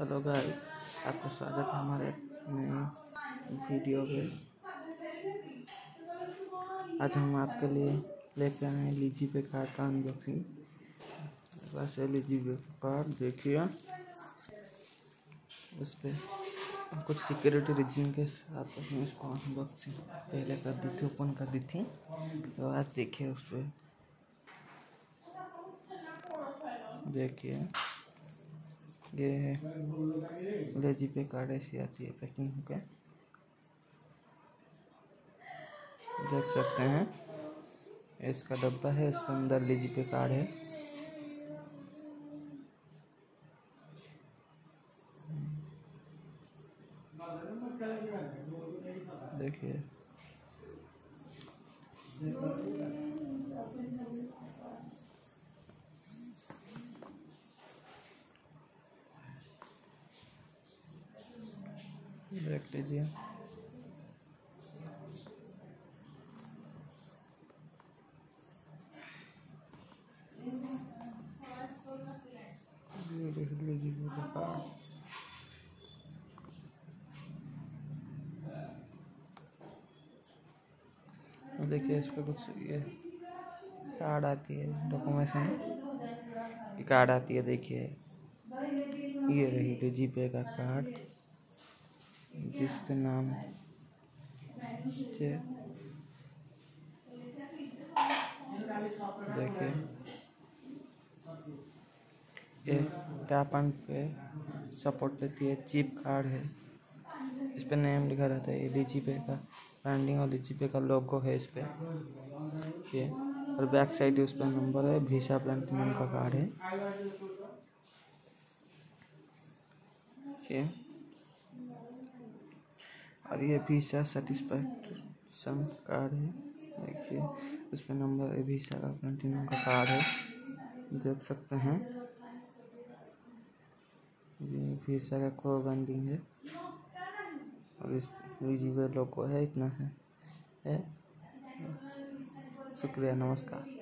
Hello guys, आपका स्वागत है हमारे नए वीडियो में। आज हम आपके लिए लेकर आए हैं LazyPay कार्ड का अनबॉक्सिंग। बस LazyPay कार्ड देखिए, उस पर कुछ सिक्योरिटी रीजन के साथ उसमें इसको अनबॉक्सिंग पहले कर दी थी, ओपन कर दी थी। तो आज देखिए उस पर, देखिए ये LazyPay कार्ड ऐसी आती है पैकिंग होके, देख सकते हैं। इसका डब्बा है, इसके अंदर LazyPay कार्ड है। देखिए रख लीजिए, देखिए इस पर कुछ ये कार्ड आती है, डॉक्यूमेंट्स में कार्ड आती है। देखिए ये रही LazyPay का कार्ड जिस पे नाम देखिए, ये टैप एंड पे सपोर्ट लेती है, चिप कार्ड है। इस पे नेम लिखा रहता है, LazyPay का ब्रांडिंग और LazyPay का लोगो है इस पे। ये और बैक साइड उस पर नंबर है, VISA प्लैटिनम का कार्ड है। ये और ये VISA सेटिस्फैक्शन कार्ड है, देखिए उस पर नंबर है, VISA का प्लैटिनम का कार्ड है, देख सकते हैं। ये VISA का को ब्रांडिंग है और इस LazyPay लोगो है। इतना है, शुक्रिया, नमस्कार।